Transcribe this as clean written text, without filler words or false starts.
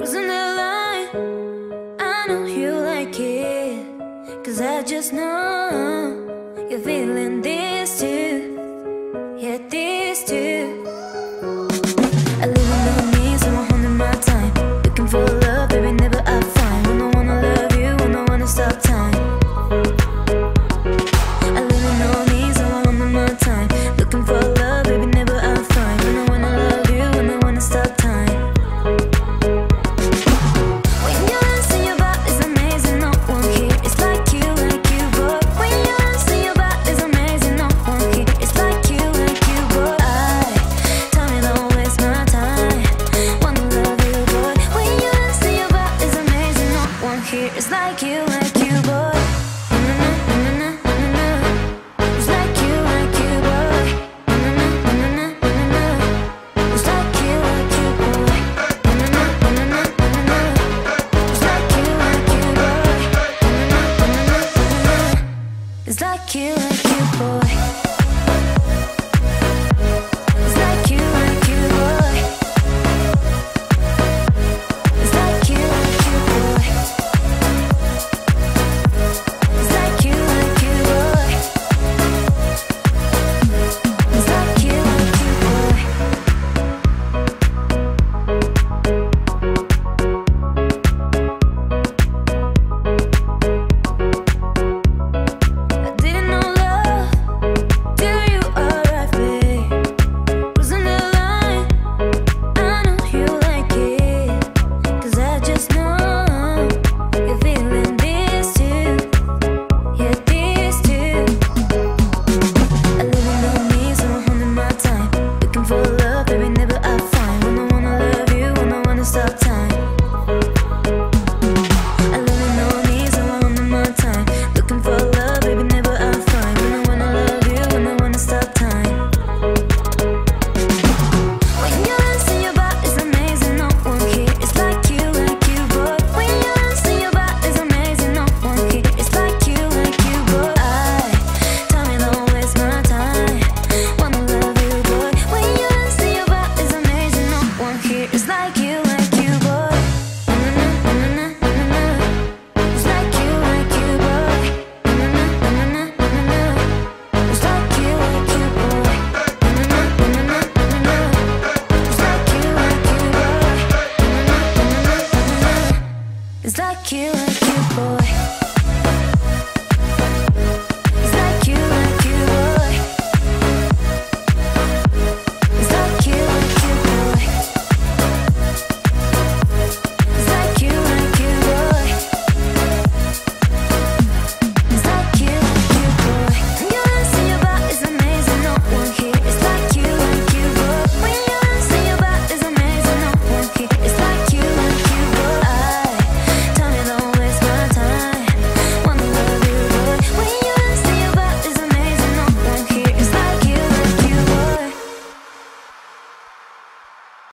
crossing that line. I know you like it, 'cause I just know you're feeling this too. Yeah, this too. I live on my knees, so I'm holding my time. Looking for love, baby, never I find. I don't wanna love you, I don't wanna stop time. I live on my knees, so I'm holding my time. Looking for love, baby, never I find. I don't wanna love you, I don't wanna stop time. It's like you, boy. It's like you, boy. It's like you, boy. It's like you, boy. It's like you, boy. It's like you, boy.